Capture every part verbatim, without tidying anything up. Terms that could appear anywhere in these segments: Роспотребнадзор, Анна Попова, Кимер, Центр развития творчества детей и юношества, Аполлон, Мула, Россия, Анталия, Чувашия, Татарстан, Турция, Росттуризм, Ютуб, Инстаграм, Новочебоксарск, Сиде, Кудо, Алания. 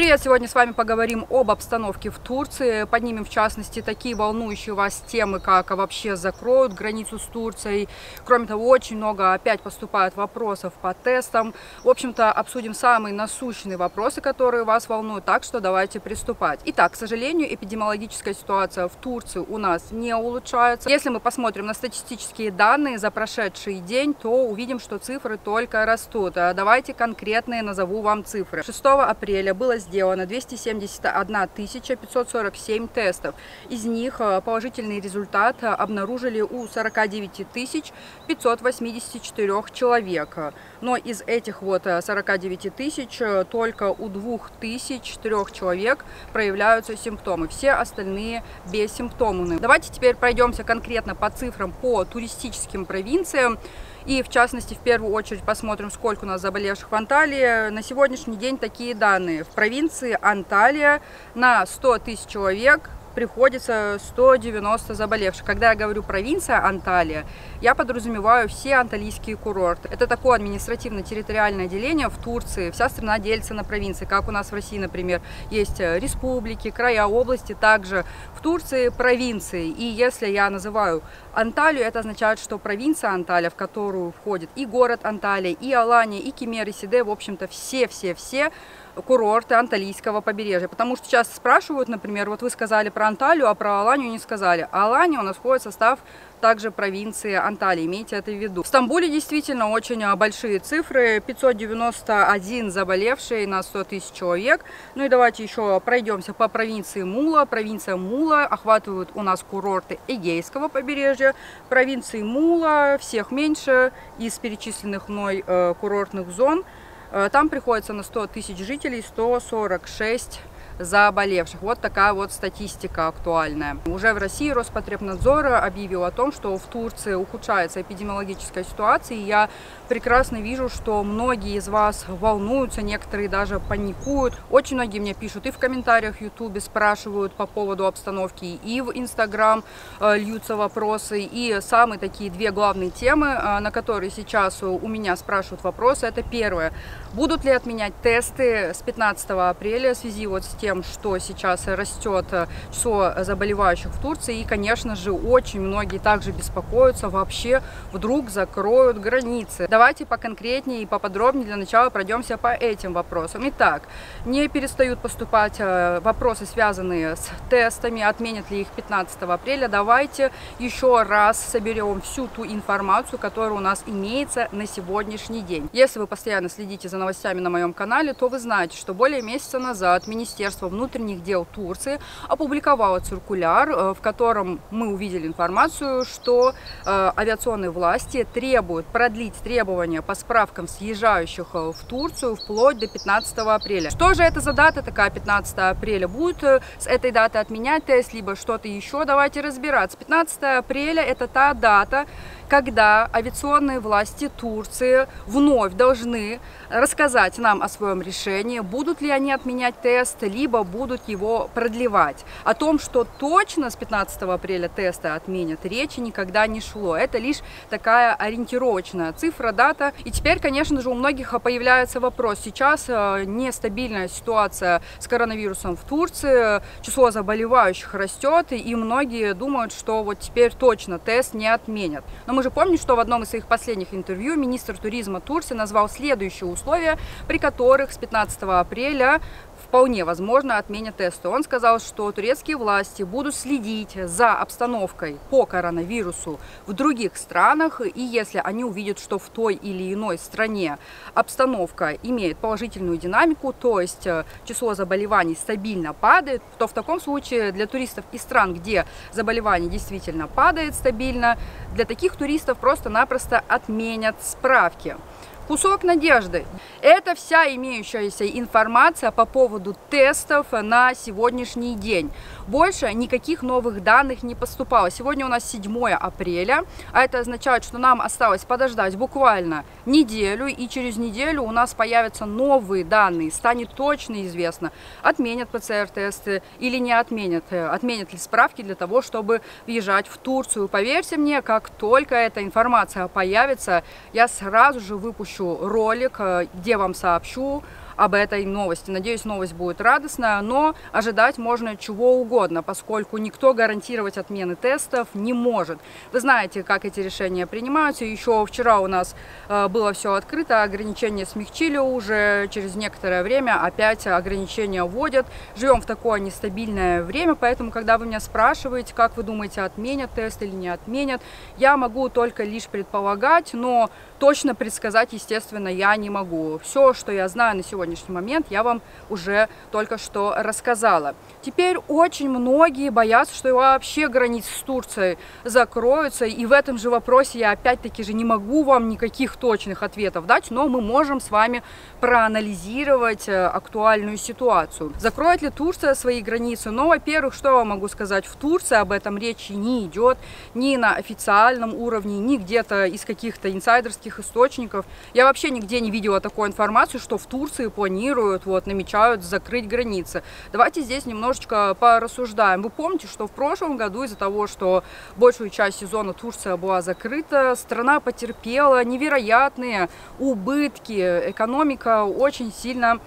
Привет! Сегодня с вами поговорим об обстановке в Турции. Поднимем, в частности, такие волнующие вас темы, как вообще закроют границу с Турцией. Кроме того, очень много опять поступает вопросов по тестам. В общем-то, обсудим самые насущные вопросы, которые вас волнуют. Так что давайте приступать. Итак, к сожалению, эпидемиологическая ситуация в Турции у нас не улучшается. Если мы посмотрим на статистические данные за прошедший день, то увидим, что цифры только растут. Давайте конкретные назову вам цифры. шестого апреля было сделано двести семьдесят одна тысяча пятьсот сорок семь тестов. Из них положительный результат обнаружили у сорока девяти тысяч пятисот восьмидесяти четырёх человек. Но из этих вот сорока девяти тысяч только у двух тысяч трёх человек проявляются симптомы. Все остальные бессимптомны. Давайте теперь пройдемся конкретно по цифрам по туристическим провинциям. И, в частности, в первую очередь посмотрим, сколько у нас заболевших в Анталии. На сегодняшний день такие данные. В провинции Анталия на сто тысяч человек приходится сто девяносто заболевших. Когда я говорю провинция Анталия, я подразумеваю все анталийские курорты. Это такое административно-территориальное деление в Турции. Вся страна делится на провинции, как у нас в России, например, есть республики, края, области, также в Турции провинции. И если я называю Анталию, это означает, что провинция Анталия, в которую входит и город Анталия, и Алания, и Кимер, и Сиде, в общем-то, все-все-все курорты анталийского побережья. Потому что часто спрашивают, например, вот вы сказали про Анталию, а про Аланию не сказали. Алания у нас входит в состав также провинции Анталии, имейте это в виду. В Стамбуле действительно очень большие цифры, пятьсот девяносто один заболевший на сто тысяч человек. Ну и давайте еще пройдемся по провинции Мула. Провинция Мула охватывает у нас курорты Эгейского побережья. Провинции Мула всех меньше из перечисленных мной э, курортных зон. Там приходится на сто тысяч жителей сто сорок шесть заболевших. Вот такая вот статистика актуальная. Уже в России Роспотребнадзор объявил о том, что в Турции ухудшается эпидемиологическая ситуация. И я прекрасно вижу, что многие из вас волнуются, некоторые даже паникуют. Очень многие мне пишут и в комментариях в Ютубе, спрашивают по поводу обстановки, и в Инстаграм льются вопросы. И самые такие две главные темы, на которые сейчас у меня спрашивают вопросы, это первое. Будут ли отменять тесты с пятнадцатого апреля в связи вот с тем, что сейчас растет число заболевающих в Турции. И, конечно же, очень многие также беспокоятся, вообще вдруг закроют границы. Давайте поконкретнее и поподробнее для начала пройдемся по этим вопросам. Итак, не перестают поступать вопросы, связанные с тестами, отменят ли их пятнадцатого апреля. Давайте еще раз соберем всю ту информацию, которая у нас имеется на сегодняшний день. Если вы постоянно следите за новостями на моем канале, то вы знаете, что более месяца назад Министерство внутренних дел Турции опубликовала циркуляр, в котором мы увидели информацию, что авиационные власти требуют продлить требования по справкам съезжающих в Турцию вплоть до пятнадцатого апреля. Что же это за дата такая, пятнадцатое апреля? Будет с этой даты отменять тест, либо что-то еще? Давайте разбираться. пятнадцатое апреля это та дата, когда авиационные власти Турции вновь должны рассказать нам о своем решении, будут ли они отменять тест, либо будут его продлевать. О том, что точно с пятнадцатого апреля тесты отменят, речи никогда не шло. Это лишь такая ориентировочная цифра, дата. И теперь, конечно же, у многих появляется вопрос. Сейчас нестабильная ситуация с коронавирусом в Турции, число заболевающих растет, и многие думают, что вот теперь точно тест не отменят. Но мы Мы же помним, что в одном из своих последних интервью министр туризма Турции назвал следующие условия, при которых с пятнадцатого апреля вполне возможно отменят тесты. Он сказал, что турецкие власти будут следить за обстановкой по коронавирусу в других странах, и если они увидят, что в той или иной стране обстановка имеет положительную динамику, то есть число заболеваний стабильно падает, то в таком случае для туристов из стран, где заболевание действительно падает стабильно, для таких туристов просто-напросто отменят справки. Кусок надежды. Это вся имеющаяся информация по поводу тестов на сегодняшний день. Больше никаких новых данных не поступало. Сегодня у нас седьмое апреля, а это означает, что нам осталось подождать буквально неделю, и через неделю у нас появятся новые данные. Станет точно известно, отменят ПЦР-тесты или не отменят, отменят ли справки для того, чтобы въезжать в Турцию. Поверьте мне, как только эта информация появится, я сразу же выпущу ролик, где вам сообщу об этой новости. Надеюсь, новость будет радостная, но ожидать можно чего угодно, поскольку никто гарантировать отмены тестов не может. Вы знаете, как эти решения принимаются. Еще вчера у нас было все открыто, ограничения смягчили уже, через некоторое время опять ограничения вводят. Живем в такое нестабильное время, поэтому, когда вы меня спрашиваете, как вы думаете, отменят тест или не отменят, я могу только лишь предполагать, но точно предсказать, естественно, я не могу. Все, что я знаю на сегодняшний момент, я вам уже только что рассказала. Теперь очень многие боятся, что вообще границы с Турцией закроются, и в этом же вопросе я опять-таки же не могу вам никаких точных ответов дать, но мы можем с вами проанализировать актуальную ситуацию. Закроет ли Турция свои границы? Ну, во-первых, что я могу сказать, в Турции об этом речи не идет, ни на официальном уровне, ни где-то из каких-то инсайдерских источников. Я вообще нигде не видела такой информации, что в Турции планируют, вот, намечают закрыть границы. Давайте здесь немножечко порассуждаем. Вы помните, что в прошлом году из-за того, что большую часть сезона Турция была закрыта, страна потерпела невероятные убытки, экономика очень сильно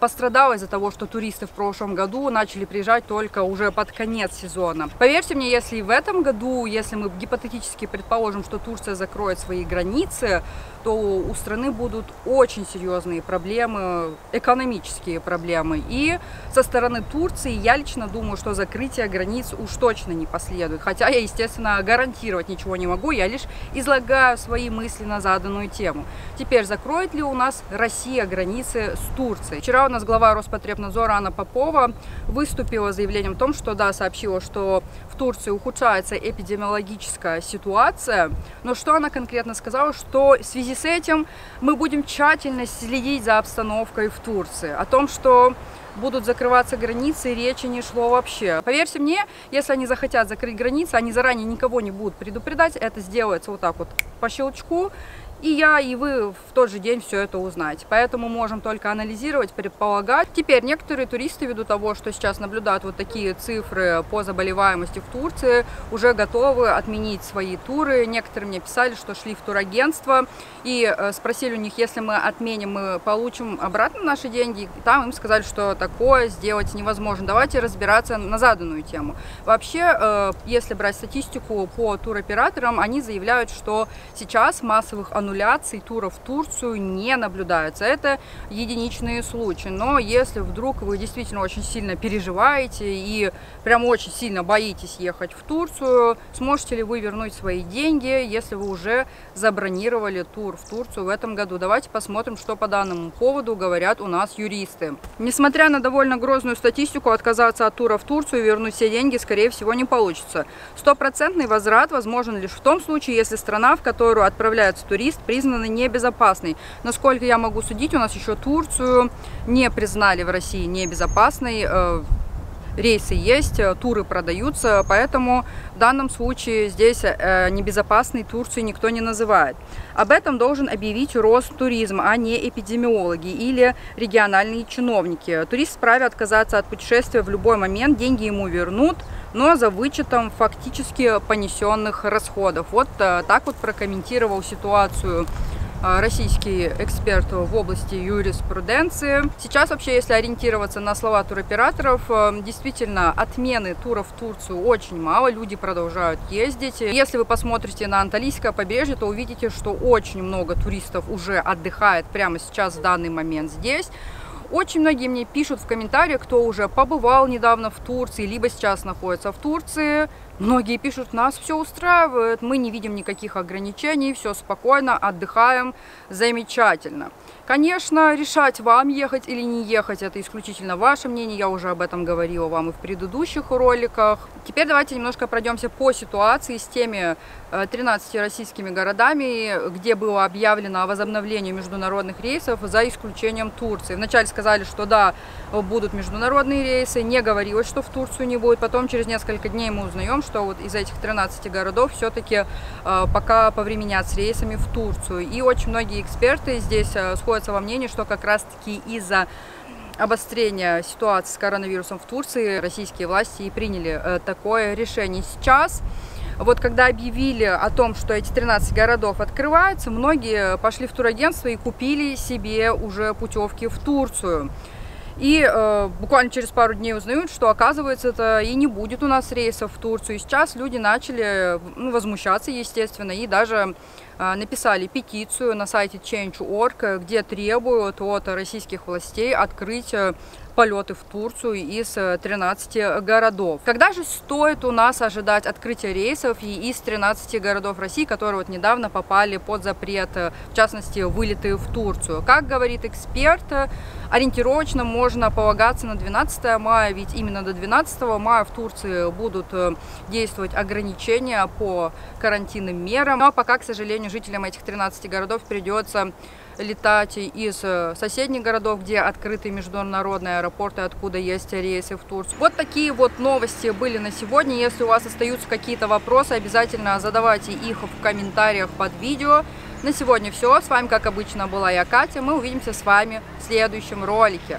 пострадала из-за того, что туристы в прошлом году начали приезжать только уже под конец сезона. Поверьте мне, если в этом году, если мы гипотетически предположим, что Турция закроет свои границы, то у страны будут очень серьезные проблемы, экономические проблемы. И со стороны Турции я лично думаю, что закрытие границ уж точно не последует. Хотя я, естественно, гарантировать ничего не могу, я лишь излагаю свои мысли на заданную тему. Теперь, закроет ли у нас Россия границы с Турцией? Вчера у нас глава Роспотребнадзора Анна Попова выступила с заявлением о том, что, да, сообщила, что в Турции ухудшается эпидемиологическая ситуация, но что она конкретно сказала, что в связи с этим мы будем тщательно следить за обстановкой в Турции. О том, что будут закрываться границы, речи не шло вообще. Поверьте мне, если они захотят закрыть границы, они заранее никого не будут предупреждать, это сделается вот так вот по щелчку. И я, и вы в тот же день все это узнаете. Поэтому можем только анализировать, предполагать. Теперь некоторые туристы, ввиду того, что сейчас наблюдают вот такие цифры по заболеваемости в Турции, уже готовы отменить свои туры. Некоторые мне писали, что шли в турагентство и спросили у них, если мы отменим, мы получим обратно наши деньги. И там им сказали, что такое сделать невозможно. Давайте разбираться на заданную тему. Вообще, если брать статистику по туроператорам, они заявляют, что сейчас массовых аннулирований туров в Турцию не наблюдается. Это единичные случаи. Но если вдруг вы действительно очень сильно переживаете и прям очень сильно боитесь ехать в Турцию, сможете ли вы вернуть свои деньги, если вы уже забронировали тур в Турцию в этом году? Давайте посмотрим, что по данному поводу говорят у нас юристы. Несмотря на довольно грозную статистику, отказаться от тура в Турцию и вернуть все деньги, скорее всего, не получится. Стопроцентный возврат возможен лишь в том случае, если страна, в которую отправляется турист, признаны небезопасной. Насколько я могу судить, у нас еще Турцию не признали в России небезопасной. Рейсы есть, туры продаются, поэтому в данном случае здесь небезопасной Турцию никто не называет. Об этом должен объявить Росттуризм, а не эпидемиологи или региональные чиновники. Турист вправе отказаться от путешествия в любой момент, деньги ему вернут, но за вычетом фактически понесенных расходов. Вот так вот прокомментировал ситуацию российский эксперт в области юриспруденции. Сейчас вообще, если ориентироваться на слова туроператоров, действительно, отмены туров в Турцию очень мало, люди продолжают ездить. Если вы посмотрите на Анталийское побережье, то увидите, что очень много туристов уже отдыхает прямо сейчас, в данный момент здесь. Очень многие мне пишут в комментариях, кто уже побывал недавно в Турции, либо сейчас находится в Турции. Многие пишут, нас все устраивает, мы не видим никаких ограничений, все спокойно, отдыхаем, замечательно. Конечно, решать вам, ехать или не ехать, это исключительно ваше мнение, я уже об этом говорила вам и в предыдущих роликах. Теперь давайте немножко пройдемся по ситуации с теми тринадцатью российскими городами, где было объявлено о возобновлении международных рейсов за исключением Турции. Вначале сказали, что да, будут международные рейсы, не говорилось, что в Турцию не будет, потом через несколько дней мы узнаем, что вот из этих тринадцати городов все-таки э, пока повременят с рейсами в Турцию. И очень многие эксперты здесь э, сходятся во мнении, что как раз-таки из-за обострения ситуации с коронавирусом в Турции российские власти и приняли э, такое решение. Сейчас Вот когда объявили о том, что эти тринадцать городов открываются, многие пошли в турагентство и купили себе уже путевки в Турцию. И э, буквально через пару дней узнают, что, оказывается, это и не будет у нас рейсов в Турцию. И сейчас люди начали ну, возмущаться, естественно, и даже э, написали петицию на сайте чейндж точка орг, где требуют от российских властей открыть полеты в Турцию из тринадцати городов. Когда же стоит у нас ожидать открытия рейсов и из тринадцати городов России, которые вот недавно попали под запрет, в частности, вылеты в Турцию? Как говорит эксперт, ориентировочно можно полагаться на двенадцатое мая, ведь именно до двенадцатого мая в Турции будут действовать ограничения по карантинным мерам. Но пока, к сожалению, жителям этих тринадцати городов придется летать из соседних городов, где открыты международные аэропорты, откуда есть рейсы в Турцию. Вот такие вот новости были на сегодня. Если у вас остаются какие-то вопросы, обязательно задавайте их в комментариях под видео. На сегодня все. С вами, как обычно, была я, Катя. Мы увидимся с вами в следующем ролике.